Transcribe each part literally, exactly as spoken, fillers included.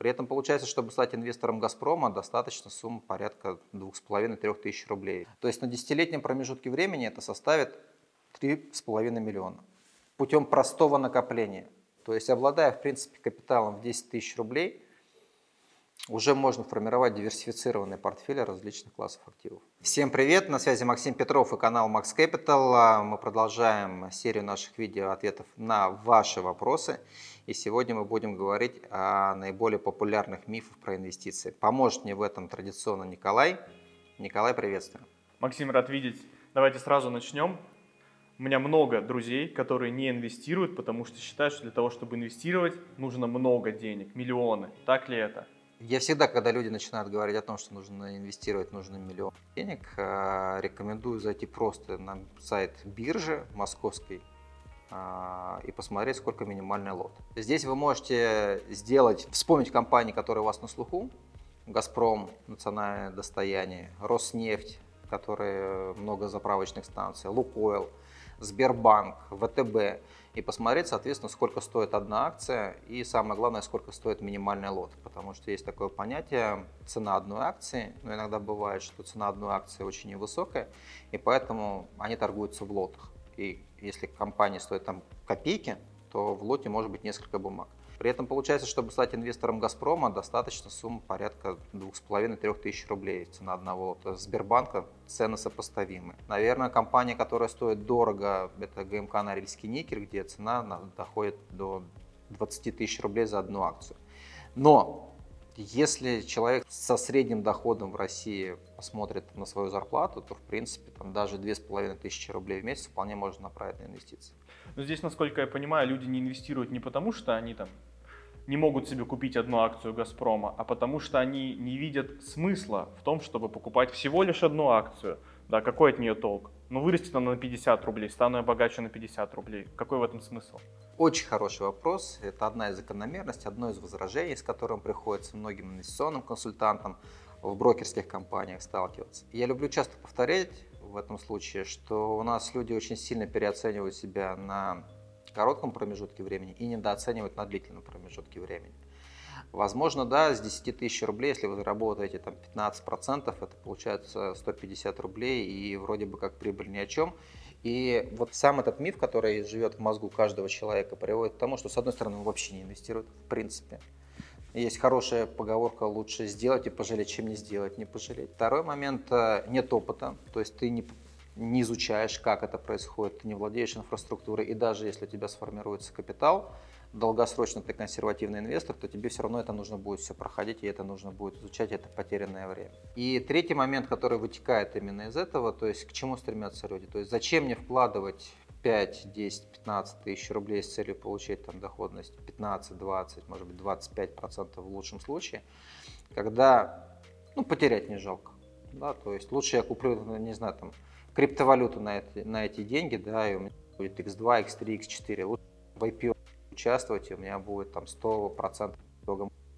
При этом получается, чтобы стать инвестором «Газпрома», достаточно суммы порядка двух с половиной — трёх тысяч рублей. То есть на десятилетнем промежутке времени это составит три с половиной миллиона путем простого накопления. То есть обладая, в принципе, капиталом в десять тысяч рублей, уже можно формировать диверсифицированные портфели различных классов активов. Всем привет, на связи Максим Петров и канал Max Capital. Мы продолжаем серию наших видео ответов на ваши вопросы. И сегодня мы будем говорить о наиболее популярных мифах про инвестиции. Поможет мне в этом традиционно Николай. Николай, приветствую. Максим, рад видеть. Давайте сразу начнем. У меня много друзей, которые не инвестируют, потому что считают, что для того, чтобы инвестировать, нужно много денег, миллионы. Так ли это? Я всегда, когда люди начинают говорить о том, что нужно инвестировать, нужно миллион денег, рекомендую зайти просто на сайт биржи московской и посмотреть, сколько минимальный лот. Здесь вы можете сделать, вспомнить компании, которые у вас на слуху. «Газпром», национальное достояние, «Роснефть», которые много заправочных станций, «Лукойл», «Сбербанк», «ВТБ». И посмотреть, соответственно, сколько стоит одна акция и, самое главное, сколько стоит минимальный лот. Потому что есть такое понятие «цена одной акции». Но иногда бывает, что цена одной акции очень невысокая, и поэтому они торгуются в лотах. И если компания стоит там копейки, то в лоте может быть несколько бумаг. При этом получается, чтобы стать инвестором «Газпрома», достаточно суммы порядка двух с половиной — трёх тысяч рублей. Цена одного лота. Сбербанка цены сопоставимы. Наверное, компания, которая стоит дорого, это гэ эм ка Норильский Никель, где цена доходит до двадцати тысяч рублей за одну акцию. Но если человек со средним доходом в России посмотрит на свою зарплату, то в принципе там даже две с половиной тысячи рублей в месяц вполне можно направить на инвестиции. Но здесь, насколько я понимаю, люди не инвестируют не потому, что они там не могут себе купить одну акцию «Газпрома», а потому что они не видят смысла в том, чтобы покупать всего лишь одну акцию. Да, какой от нее толк? Ну, вырастет она на пятьдесят рублей, стану я богаче на пятьдесят рублей. Какой в этом смысл? Очень хороший вопрос. Это одна из закономерностей, одно из возражений, с которым приходится многим инвестиционным консультантам в брокерских компаниях сталкиваться. Я люблю часто повторять в этом случае, что у нас люди очень сильно переоценивают себя на коротком промежутке времени и недооценивать на длительном промежутке времени. Возможно, да, с десяти тысяч рублей, если вы заработаете там пятнадцать процентов, это получается сто пятьдесят рублей, и вроде бы как прибыль ни о чем. И вот сам этот миф, который живет в мозгу каждого человека, приводит к тому, что, с одной стороны, он вообще не инвестирует в принципе. Есть хорошая поговорка: лучше сделать и пожалеть, чем не сделать, не пожалеть. Второй момент: нет опыта, то есть ты не не изучаешь, как это происходит, ты не владеешь инфраструктурой, и даже если у тебя сформируется капитал, долгосрочно ты консервативный инвестор, то тебе все равно это нужно будет все проходить, и это нужно будет изучать, это потерянное время. И третий момент, который вытекает именно из этого, то есть к чему стремятся люди, то есть зачем мне вкладывать пять, десять, пятнадцать тысяч рублей с целью получить там доходность пятнадцать, двадцать, может быть двадцать пять процентов в лучшем случае, когда, ну, потерять не жалко, да, то есть лучше я куплю, не знаю, там, криптовалюту на эти, на эти деньги, да, и у меня будет икс два, икс три, икс четыре. Лучше в ай пи о участвовать, и у меня будет там сто процентов.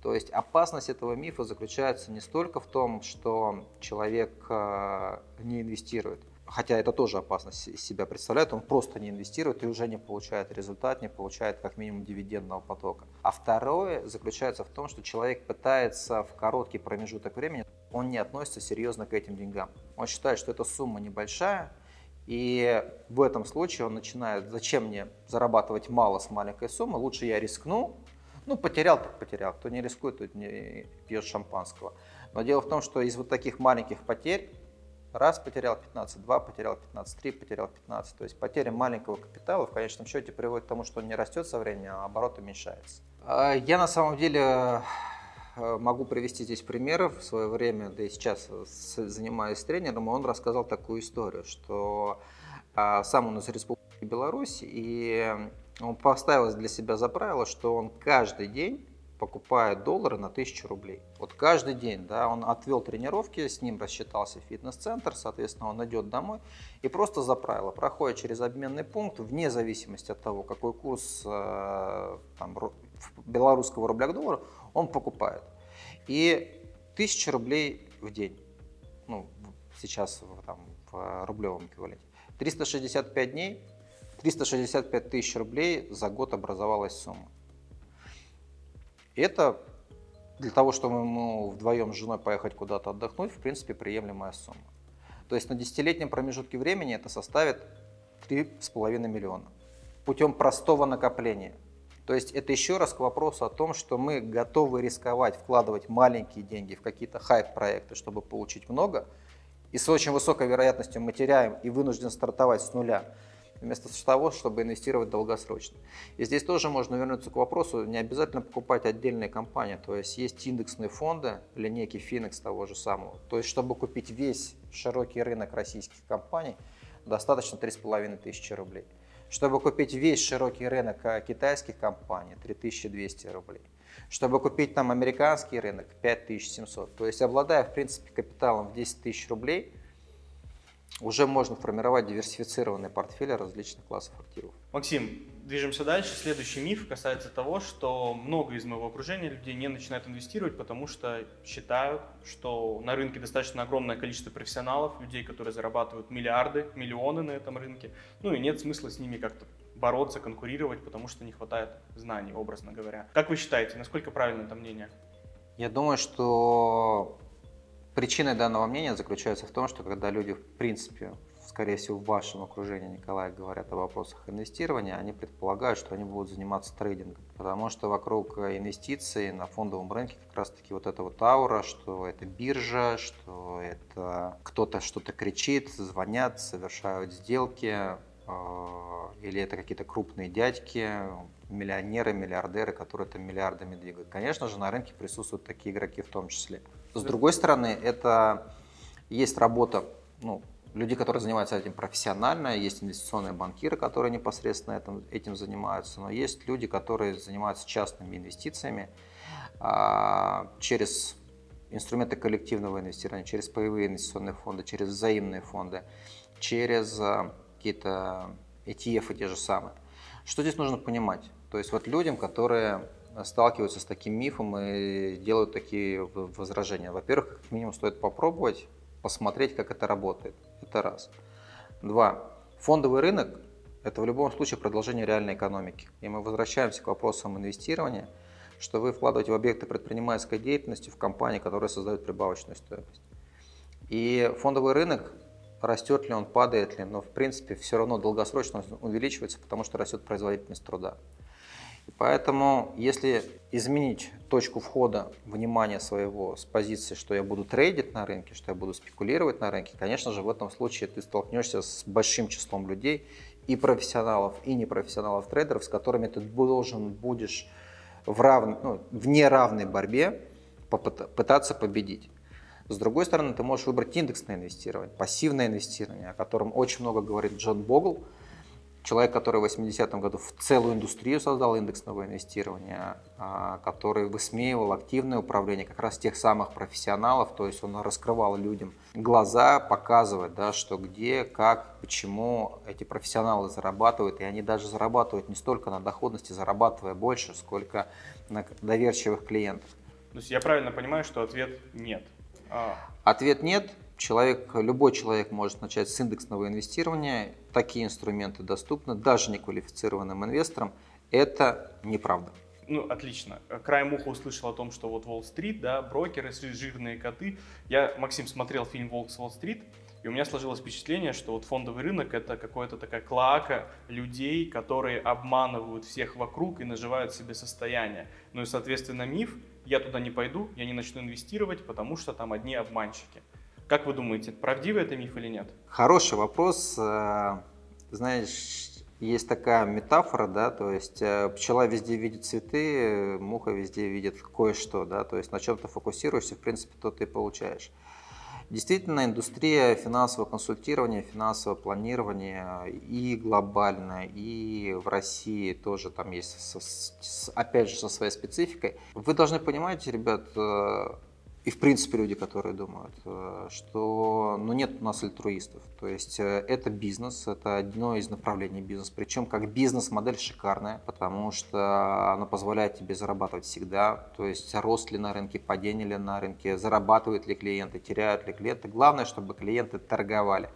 То есть опасность этого мифа заключается не столько в том, что человек э, не инвестирует, хотя это тоже опасность из себя представляет, он просто не инвестирует и уже не получает результат, не получает как минимум дивидендного потока. А второе заключается в том, что человек пытается в короткий промежуток времени, он не относится серьезно к этим деньгам. Он считает, что эта сумма небольшая, и в этом случае он начинает: зачем мне зарабатывать мало с маленькой суммы, лучше я рискну. Ну, потерял так потерял, кто не рискует, тот не пьет шампанского. Но дело в том, что из вот таких маленьких потерь: раз потерял пятнадцать, два потерял пятнадцать, три потерял пятнадцать. То есть потеря маленького капитала в конечном счете приводит к тому, что он не растет со временем, а оборот уменьшается. Я на самом деле могу привести здесь примеров. В свое время, да и сейчас занимаюсь тренером, и он рассказал такую историю, что сам он из Республики Беларусь, и он поставил для себя за правило, что он каждый день покупает доллары на тысячу рублей. Вот каждый день, да, он отвел тренировки, с ним рассчитался фитнес-центр, соответственно, он идет домой и просто за правило проходит через обменный пункт, вне зависимости от того, какой курс э, там, белорусского рубля к доллару, он покупает. И тысяча рублей в день, ну, сейчас там, в рублевом эквиваленте, триста шестьдесят пять дней, триста шестьдесят пять тысяч рублей за год образовалась сумма. Это для того, чтобы ему вдвоем с женой поехать куда-то отдохнуть, в принципе, приемлемая сумма. То есть на десятилетнем промежутке времени это составит три с половиной миллиона путем простого накопления. То есть это еще раз к вопросу о том, что мы готовы рисковать, вкладывать маленькие деньги в какие-то хайп-проекты, чтобы получить много, и с очень высокой вероятностью мы теряем и вынуждены стартовать с нуля, вместо того, чтобы инвестировать долгосрочно. И здесь тоже можно вернуться к вопросу, не обязательно покупать отдельные компании, то есть есть индексные фонды, линейки Финнекс того же самого. То есть, чтобы купить весь широкий рынок российских компаний, достаточно три с половиной тысячи рублей. Чтобы купить весь широкий рынок китайских компаний, три тысячи двести рублей. Чтобы купить там американский рынок, пять тысяч семьсот. То есть, обладая, в принципе, капиталом в десять тысяч рублей, уже можно формировать диверсифицированные портфели различных классов активов. Максим, движемся дальше. Следующий миф касается того, что много из моего окружения людей не начинают инвестировать, потому что считают, что на рынке достаточно огромное количество профессионалов, людей, которые зарабатывают миллиарды, миллионы на этом рынке, ну и нет смысла с ними как-то бороться, конкурировать, потому что не хватает знаний, образно говоря. Как вы считаете, насколько правильно это мнение? Я думаю, что... Причиной данного мнения заключается в том, что когда люди, в принципе, скорее всего, в вашем окружении, Николай, говорят о вопросах инвестирования, они предполагают, что они будут заниматься трейдингом, потому что вокруг инвестиций на фондовом рынке как раз-таки вот эта вот аура, что это биржа, что это кто-то что-то кричит, звонят, совершают сделки, или это какие-то крупные дядьки, миллионеры, миллиардеры, которые там миллиардами двигают. Конечно же, на рынке присутствуют такие игроки в том числе. С другой стороны, это есть работа, ну, людей, которые занимаются этим профессионально, есть инвестиционные банкиры, которые непосредственно этим, этим занимаются, но есть люди, которые занимаются частными инвестициями а, через инструменты коллективного инвестирования, через паевые инвестиционные фонды, через взаимные фонды, через а, какие-то и ти эф-ы те же самые. Что здесь нужно понимать? То есть вот людям, которые... сталкиваются с таким мифом и делают такие возражения. Во-первых, как минимум стоит попробовать, посмотреть, как это работает. Это раз. Два. Фондовый рынок – это в любом случае продолжение реальной экономики. И мы возвращаемся к вопросам инвестирования, что вы вкладываете в объекты предпринимательской деятельности, в компании, которые создают прибавочную стоимость. И фондовый рынок, растет ли он, падает ли, но в принципе все равно долгосрочно увеличивается, потому что растет производительность труда. Поэтому, если изменить точку входа внимания своего с позиции, что я буду трейдить на рынке, что я буду спекулировать на рынке, конечно же, в этом случае ты столкнешься с большим числом людей, и профессионалов, и непрофессионалов трейдеров, с которыми ты должен будешь в, рав... ну, в неравной борьбе попытаться победить. С другой стороны, ты можешь выбрать индексное инвестирование, пассивное инвестирование, о котором очень много говорит Джон Богл. Человек, который в восьмидесятом году в целую индустрию создал индексного инвестирования, который высмеивал активное управление как раз тех самых профессионалов, то есть он раскрывал людям глаза, показывать, да, что где, как, почему эти профессионалы зарабатывают, и они даже зарабатывают не столько на доходности, зарабатывая больше, сколько на доверчивых клиентов. То есть я правильно понимаю, что ответ нет? А... Ответ нет. Человек, любой человек может начать с индексного инвестирования. Такие инструменты доступны даже неквалифицированным инвесторам. Это неправда. Ну, отлично. Краем уха услышал о том, что вот Уолл-стрит, да, брокеры, жирные коты. Я, Максим, смотрел фильм «Волк с Уолл-стрит», и у меня сложилось впечатление, что вот фондовый рынок – это какая-то такая клоака людей, которые обманывают всех вокруг и наживают себе состояние. Ну и, соответственно, миф «я туда не пойду, я не начну инвестировать, потому что там одни обманщики». Как вы думаете, правдивый это миф или нет? Хороший вопрос. Знаешь, есть такая метафора, да, то есть пчела везде видит цветы, муха везде видит кое-что, да, то есть на чем ты фокусируешься, в принципе, то ты и получаешь. Действительно, индустрия финансового консультирования, финансового планирования и глобально, и в России тоже там есть, опять же, со своей спецификой. Вы должны понимать, ребят, и в принципе люди, которые думают, что ну, нет у нас альтруистов. То есть это бизнес, это одно из направлений бизнеса. Причем как бизнес-модель шикарная, потому что она позволяет тебе зарабатывать всегда. То есть рост ли на рынке, падение ли на рынке, зарабатывают ли клиенты, теряют ли клиенты. Главное, чтобы клиенты торговали.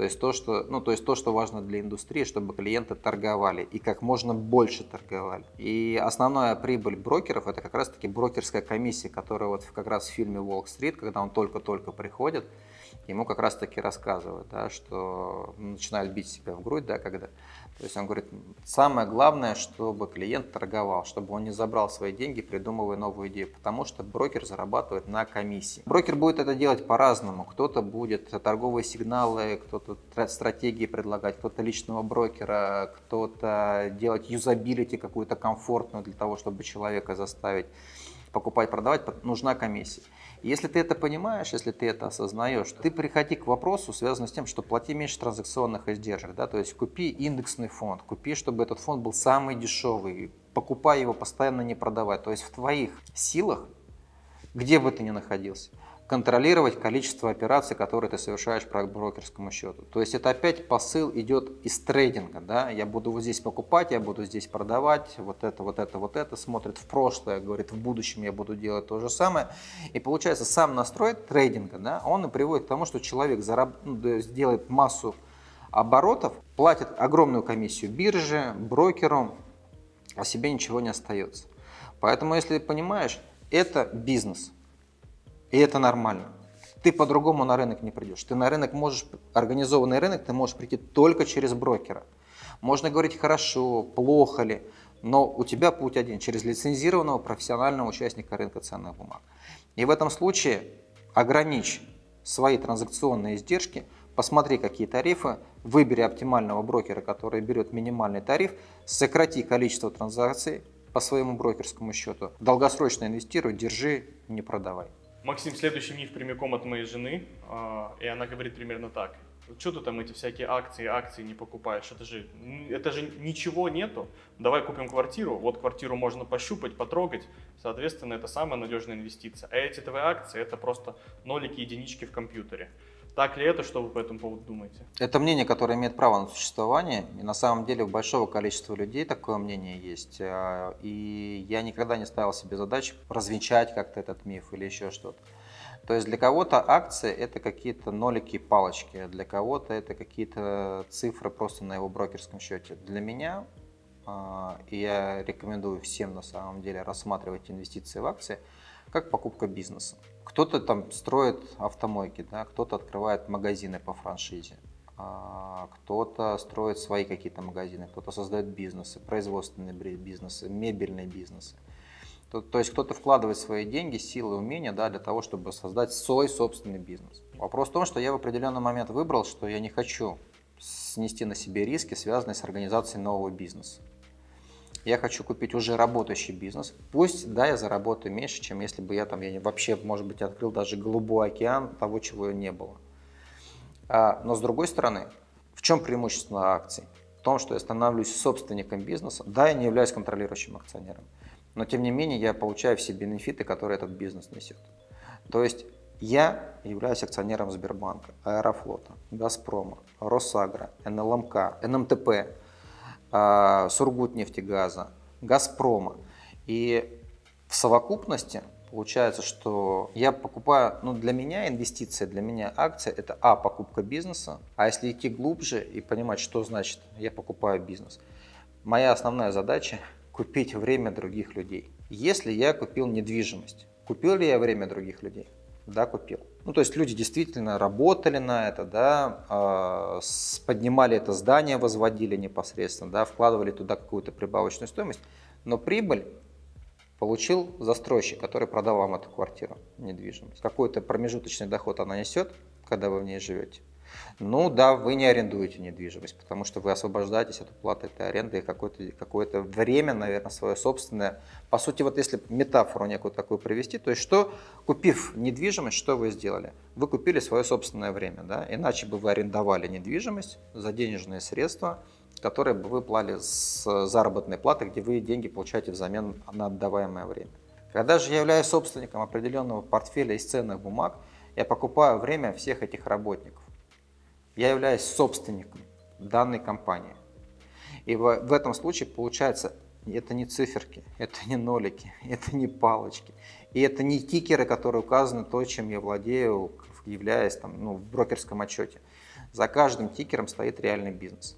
То есть то, что, ну, то есть то, что важно для индустрии, чтобы клиенты торговали и как можно больше торговали. И основная прибыль брокеров – это как раз-таки брокерская комиссия, которая вот как раз в фильме «Уолл-стрит», когда он только-только приходит, ему как раз-таки рассказывают, да, что начинают бить себя в грудь, да, когда… То есть он говорит, самое главное, чтобы клиент торговал, чтобы он не забрал свои деньги, придумывая новую идею, потому что брокер зарабатывает на комиссии. Брокер будет это делать по-разному. Кто-то будет торговые сигналы, кто-то стратегии предлагать, кто-то личного брокера, кто-то делать юзабилити какую-то комфортную для того, чтобы человека заставить покупать, продавать. Нужна комиссия. Если ты это понимаешь, если ты это осознаешь, ты приходи к вопросу, связанному с тем, что плати меньше транзакционных издержек, да, то есть купи индексный фонд, купи, чтобы этот фонд был самый дешевый, покупай его, постоянно не продавай. То есть в твоих силах, где бы ты ни находился, контролировать количество операций, которые ты совершаешь по брокерскому счету. То есть это опять посыл идет из трейдинга, да, я буду вот здесь покупать, я буду здесь продавать, вот это, вот это, вот это, смотрит в прошлое, говорит, в будущем я буду делать то же самое. И получается, сам настрой трейдинга, да, он и приводит к тому, что человек зараб... делает массу оборотов, платит огромную комиссию бирже, брокеру, а себе ничего не остается. Поэтому, если ты понимаешь, это бизнес. И это нормально. Ты по-другому на рынок не придешь. Ты на рынок можешь, организованный рынок, ты можешь прийти только через брокера. Можно говорить хорошо, плохо ли, но у тебя путь один, через лицензированного профессионального участника рынка ценных бумаг. И в этом случае ограничь свои транзакционные издержки, посмотри, какие тарифы, выбери оптимального брокера, который берет минимальный тариф, сократи количество транзакций по своему брокерскому счету, долгосрочно инвестируй, держи, не продавай. Максим, следующий миф прямиком от моей жены, и она говорит примерно так. Что ты там эти всякие акции, акции не покупаешь? Это же, это же ничего нету. Давай купим квартиру, вот квартиру можно пощупать, потрогать, соответственно, это самая надежная инвестиция. А эти твои акции – это просто нолики, единички в компьютере. Так ли это, что вы по этому поводу думаете? Это мнение, которое имеет право на существование, и на самом деле у большого количества людей такое мнение есть, и я никогда не ставил себе задачу развенчать как-то этот миф или еще что-то. То есть для кого-то акции – это какие-то нолики и палочки, для кого-то это какие-то цифры просто на его брокерском счете. Для меня, и я рекомендую всем на самом деле рассматривать инвестиции в акции, как покупка бизнеса. Кто-то там строит автомойки, да, кто-то открывает магазины по франшизе, кто-то строит свои какие-то магазины, кто-то создает бизнесы, производственные бизнесы, мебельные бизнесы. То, то есть кто-то вкладывает свои деньги, силы, умения, да, для того, чтобы создать свой собственный бизнес. Вопрос в том, что я в определенный момент выбрал, что я не хочу снести на себе риски, связанные с организацией нового бизнеса. Я хочу купить уже работающий бизнес. Пусть, да, я заработаю меньше, чем если бы я там я вообще, может быть, открыл даже голубой океан, того, чего не было. А, но с другой стороны, в чем преимущество акций? В том, что я становлюсь собственником бизнеса. Да, я не являюсь контролирующим акционером, но тем не менее я получаю все бенефиты, которые этот бизнес несет. То есть я являюсь акционером Сбербанка, Аэрофлота, Газпрома, Росагра, эн эл эм ка, эн эм тэ пэ. Сургутнефтегаза, Газпрома. И в совокупности получается, что я покупаю, ну для меня инвестиция, для меня акция это а, покупка бизнеса, а если идти глубже и понимать, что значит я покупаю бизнес, моя основная задача купить время других людей. Если я купил недвижимость, купил ли я время других людей? Да, купил. Ну, то есть люди действительно работали на это, да, поднимали это здание, возводили непосредственно, да, вкладывали туда какую-то прибавочную стоимость, но прибыль получил застройщик, который продал вам эту квартиру, недвижимость. Какой-то промежуточный доход она несет, когда вы в ней живете. Ну да, вы не арендуете недвижимость, потому что вы освобождаетесь от уплаты этой аренды и какое-то, какое-то время, наверное, свое собственное. По сути, вот если метафору некую такую привести, то есть что, купив недвижимость, что вы сделали? Вы купили свое собственное время, да? Иначе бы вы арендовали недвижимость за денежные средства, которые бы вы платили с заработной платы, где вы деньги получаете взамен на отдаваемое время. Когда же я являюсь собственником определенного портфеля из ценных бумаг, я покупаю время всех этих работников. Я являюсь собственником данной компании. И в, в этом случае получается, это не циферки, это не нолики, это не палочки. И это не тикеры, которые указаны то, чем я владею, являясь там, ну, в брокерском отчете. За каждым тикером стоит реальный бизнес.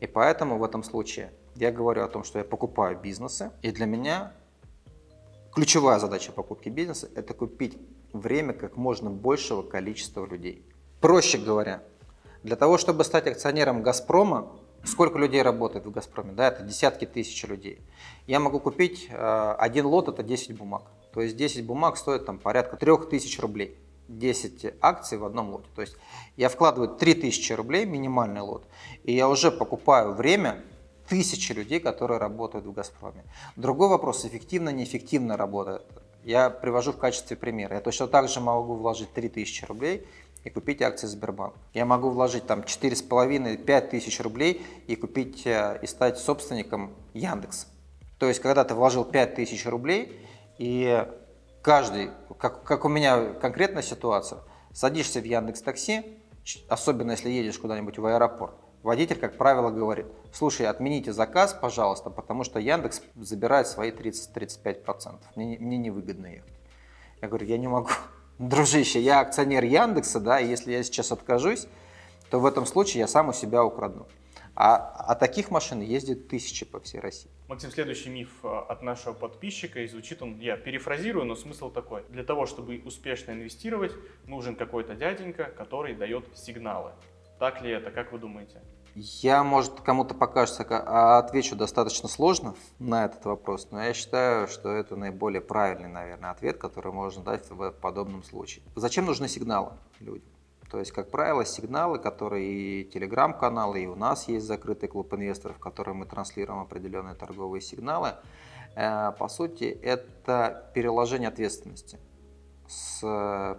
И поэтому в этом случае я говорю о том, что я покупаю бизнесы, и для меня ключевая задача покупки бизнеса – это купить время как можно большего количества людей. Проще говоря, для того, чтобы стать акционером «Газпрома», сколько людей работает в «Газпроме», да, это десятки тысяч людей. Я могу купить э, один лот, это десять бумаг. То есть десять бумаг стоит там порядка трёх тысяч рублей. десять акций в одном лоте. То есть я вкладываю три тысячи рублей, минимальный лот, и я уже покупаю время тысячи людей, которые работают в «Газпроме». Другой вопрос – эффективно, неэффективно работает. Я привожу в качестве примера. Я точно так же могу вложить три тысячи рублей и купить акции Сбербанка. Я могу вложить там четыре с половиной — пять тысяч рублей и купить и стать собственником Яндекса. То есть когда ты вложил пять тысяч рублей и каждый, как, как у меня конкретная ситуация, садишься в Яндекс.Такси, особенно если едешь куда-нибудь в аэропорт, водитель, как правило, говорит: слушай, отмените заказ, пожалуйста, потому что Яндекс забирает свои тридцать — тридцать пять процентов, мне, мне невыгодно ехать. Я говорю: я не могу, дружище, я акционер Яндекса, да, и если я сейчас откажусь, то в этом случае я сам у себя украду. А, а таких машин ездит тысячи по всей России. Максим, следующий миф от нашего подписчика, и звучит он, я перефразирую, но смысл такой. Для того, чтобы успешно инвестировать, нужен какой-то дяденька, который дает сигналы. Так ли это? Как вы думаете? Я, может, кому-то покажется, отвечу достаточно сложно на этот вопрос, но я считаю, что это наиболее правильный, наверное, ответ, который можно дать в подобном случае. Зачем нужны сигналы людям? То есть, как правило, сигналы, которые и телеграм-каналы, и у нас есть закрытый клуб инвесторов, в котором мы транслируем определенные торговые сигналы, э, по сути, это переложение ответственности с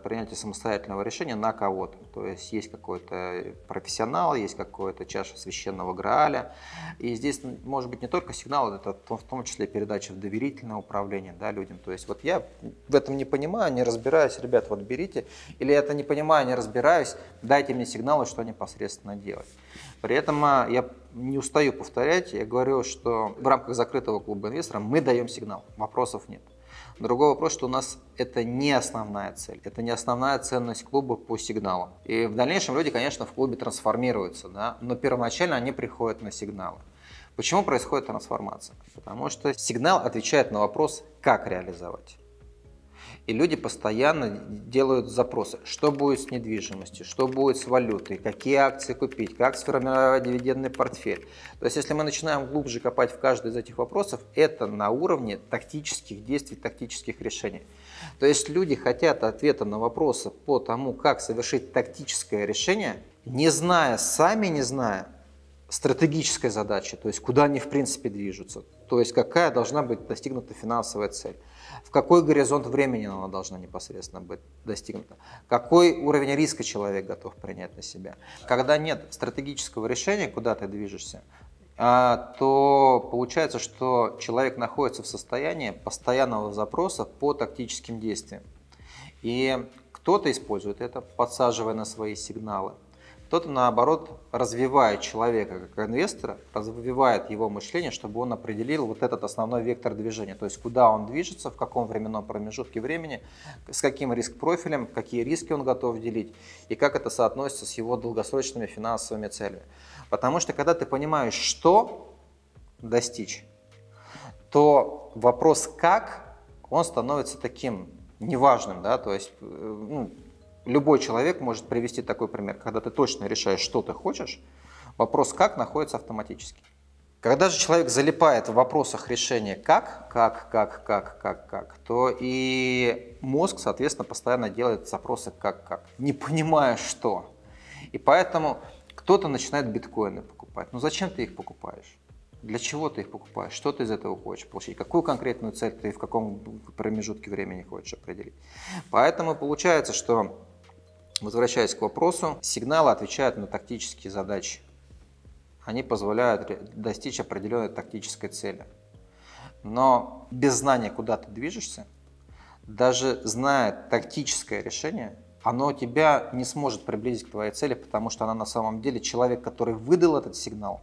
принятия самостоятельного решения на кого-то. То есть есть какой-то профессионал, есть какая-то чаша священного Грааля. И здесь может быть не только сигнал, это в том числе передача в доверительное управление, да, людям. То есть вот я в этом не понимаю, не разбираюсь, ребят, вот берите. Или я это не понимаю, не разбираюсь, дайте мне сигналы, что непосредственно делать. При этом я не устаю повторять, я говорю, что в рамках закрытого клуба инвесторов мы даем сигнал, вопросов нет. Другой вопрос, что у нас это не основная цель, это не основная ценность клуба по сигналам. И в дальнейшем люди, конечно, в клубе трансформируются, да, но первоначально они приходят на сигналы. Почему происходит трансформация? Потому что сигнал отвечает на вопрос, как реализовать. И люди постоянно делают запросы, что будет с недвижимостью, что будет с валютой, какие акции купить, как сформировать дивидендный портфель. То есть, если мы начинаем глубже копать в каждый из этих вопросов, это на уровне тактических действий, тактических решений. То есть, люди хотят ответа на вопросы по тому, как совершить тактическое решение, не зная, сами не зная стратегической задачи, то есть, куда они в принципе движутся, то есть, какая должна быть достигнута финансовая цель. В какой горизонт времени она должна непосредственно быть достигнута? Какой уровень риска человек готов принять на себя? Когда нет стратегического решения, куда ты движешься, то получается, что человек находится в состоянии постоянного запроса по тактическим действиям. И кто-то использует это, подсаживая на свои сигналы. Кто-то, наоборот, развивает человека как инвестора, развивает его мышление, чтобы он определил вот этот основной вектор движения, то есть куда он движется, в каком временном промежутке времени, с каким риск-профилем, какие риски он готов делить и как это соотносится с его долгосрочными финансовыми целями. Потому что когда ты понимаешь, что достичь, то вопрос «как» он становится таким неважным, да, то есть, ну, любой человек может привести такой пример, когда ты точно решаешь, что ты хочешь, вопрос «как» находится автоматически. Когда же человек залипает в вопросах решения «как», «как», «как», «как», «как», «как», то и мозг, соответственно, постоянно делает запросы «как», «как», не понимая что. И поэтому кто-то начинает биткоины покупать. Ну зачем ты их покупаешь? Для чего ты их покупаешь? Что ты из этого хочешь получить? Какую конкретную цель ты в каком промежутке времени хочешь определить? Поэтому получается, что, возвращаясь к вопросу, сигналы отвечают на тактические задачи. Они позволяют достичь определенной тактической цели. Но без знания, куда ты движешься, даже зная тактическое решение, оно тебя не сможет приблизить к твоей цели, потому что она на самом деле человек, который выдал этот сигнал,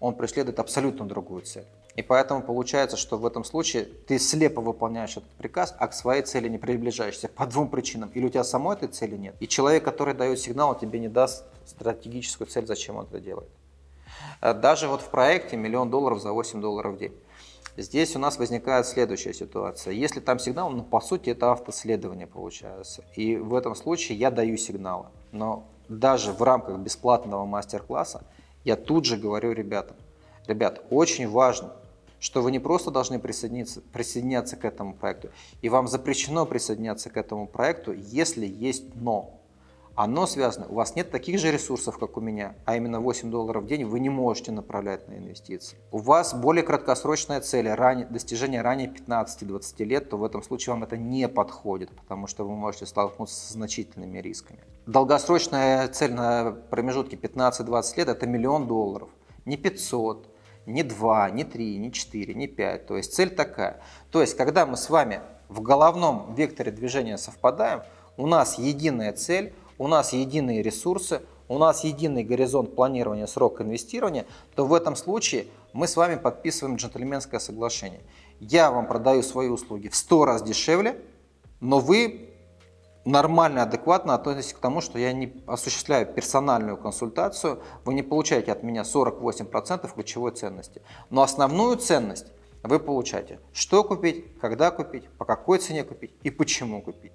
он преследует абсолютно другую цель. И поэтому получается, что в этом случае ты слепо выполняешь этот приказ, а к своей цели не приближаешься по двум причинам. Или у тебя самой этой цели нет, и человек, который дает сигнал, он тебе не даст стратегическую цель, зачем он это делает. Даже вот в проекте миллион долларов за восемь долларов в день. Здесь у нас возникает следующая ситуация. Если там сигнал, ну, по сути, это автоследование получается. И в этом случае я даю сигналы. Но даже в рамках бесплатного мастер-класса я тут же говорю ребятам: ребят, очень важно, что вы не просто должны присоединиться, присоединяться к этому проекту, и вам запрещено присоединяться к этому проекту, если есть «но». Оно связано, у вас нет таких же ресурсов, как у меня, а именно восемь долларов в день вы не можете направлять на инвестиции. У вас более краткосрочная цель, ранее, достижение ранее пятнадцати-двадцати лет, то в этом случае вам это не подходит, потому что вы можете столкнуться с значительными рисками. Долгосрочная цель на промежутке пятнадцать-двадцать лет – это миллион долларов, не пятьсот, не два, не три, не четыре, не пять, то есть цель такая. То есть когда мы с вами в головном векторе движения совпадаем, у нас единая цель, у нас единые ресурсы, у нас единый горизонт планирования, срок инвестирования, то в этом случае мы с вами подписываем джентльменское соглашение. Я вам продаю свои услуги в сто раз дешевле, но вы нормально, адекватно относитесь к тому, что я не осуществляю персональную консультацию, вы не получаете от меня сорок восемь процентов ключевой ценности. Но основную ценность вы получаете: что купить, когда купить, по какой цене купить и почему купить.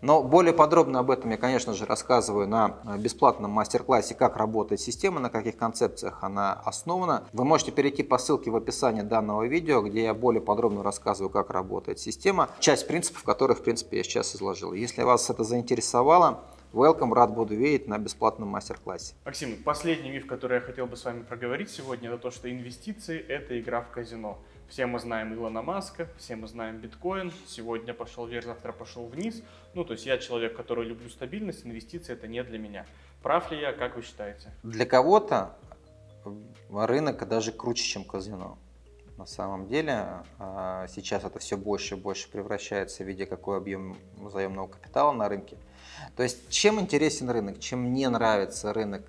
Но более подробно об этом я, конечно же, рассказываю на бесплатном мастер-классе «Как работает система», на каких концепциях она основана. Вы можете перейти по ссылке в описании данного видео, где я более подробно рассказываю, как работает система. Часть принципов, которые, в принципе, я сейчас изложил. Если вас это заинтересовало, welcome, рад буду видеть на бесплатном мастер-классе. Максим, последний миф, который я хотел бы с вами проговорить сегодня, это то, что инвестиции – это игра в казино. Все мы знаем Илона Маска, все мы знаем биткоин, сегодня пошел вверх, завтра пошел вниз. Ну, то есть я человек, который люблю стабильность, инвестиции это не для меня. Прав ли я, как вы считаете? Для кого-то рынок даже круче, чем казино. На самом деле сейчас это все больше и больше превращается в виде какой объем заемного капитала на рынке. То есть чем интересен рынок, чем мне нравится рынок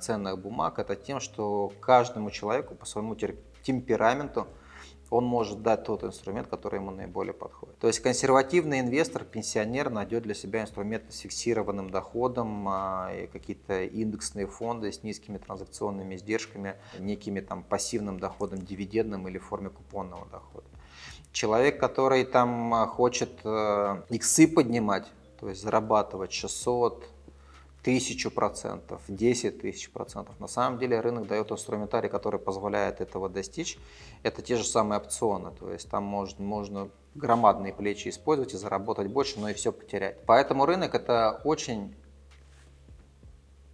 ценных бумаг, это тем, что каждому человеку по своему темпераменту он может дать тот инструмент, который ему наиболее подходит. То есть консервативный инвестор, пенсионер найдет для себя инструмент с фиксированным доходом, какие-то индексные фонды с низкими транзакционными издержками, некими там пассивным доходом, дивидендным или в форме купонного дохода. Человек, который там хочет иксы поднимать, то есть зарабатывать шестьсот, тысячу процентов, десять тысяч процентов. На самом деле рынок дает инструментарий, который позволяет этого достичь. Это те же самые опционы, то есть там можно, можно громадные плечи использовать и заработать больше, но и все потерять. Поэтому рынок это очень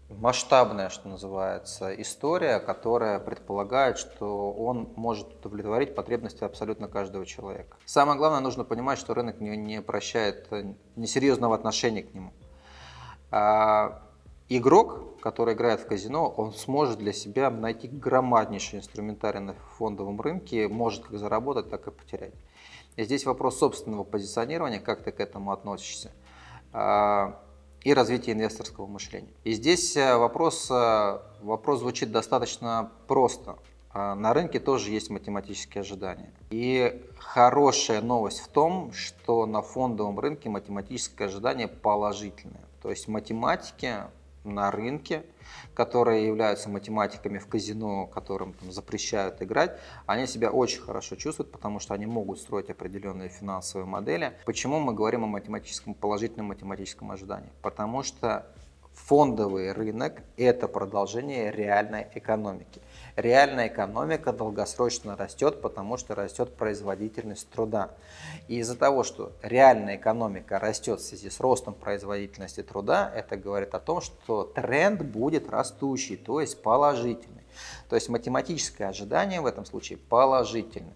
масштабная, что называется, история, которая предполагает, что он может удовлетворить потребности абсолютно каждого человека. Самое главное, нужно понимать, что рынок не, не прощает несерьезного отношения к нему. А игрок, который играет в казино, он сможет для себя найти громаднейший инструментарий на фондовом рынке, может как заработать, так и потерять. И здесь вопрос собственного позиционирования, как ты к этому относишься, и развития инвесторского мышления. И здесь вопрос, вопрос звучит достаточно просто. На рынке тоже есть математические ожидания. И хорошая новость в том, что на фондовом рынке математическое ожидание положительное. То есть математики на рынке, которые являются математиками в казино, которым там запрещают играть, они себя очень хорошо чувствуют, потому что они могут строить определенные финансовые модели. Почему мы говорим о математическом, положительном математическом ожидании? Потому что фондовый рынок – это продолжение реальной экономики. Реальная экономика долгосрочно растет, потому что растет производительность труда. И из-за того, что реальная экономика растет в связи с ростом производительности труда, это говорит о том, что тренд будет растущий, то есть положительный. То есть математическое ожидание в этом случае положительное.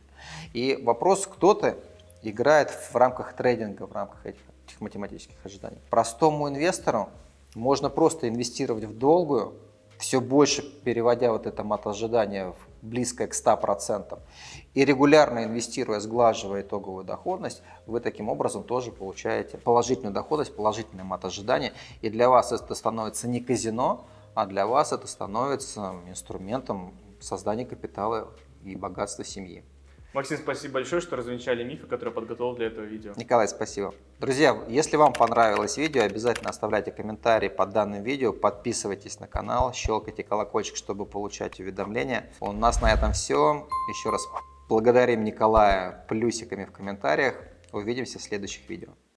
И вопрос, кто-то играет в рамках трейдинга, в рамках этих, этих математических ожиданий. Простому инвестору можно просто инвестировать в долгую, все больше переводя вот это от ожидания близко к ста процентам, и регулярно инвестируя, сглаживая итоговую доходность, вы таким образом тоже получаете положительную доходность, положительное от ожидания. И для вас это становится не казино, а для вас это становится инструментом создания капитала и богатства семьи. Максим, спасибо большое, что развенчали мифы, которые подготовил для этого видео. Николай, спасибо. Друзья, если вам понравилось видео, обязательно оставляйте комментарии под данным видео, подписывайтесь на канал, щелкайте колокольчик, чтобы получать уведомления. У нас на этом все. Еще раз благодарим Николая плюсиками в комментариях. Увидимся в следующих видео.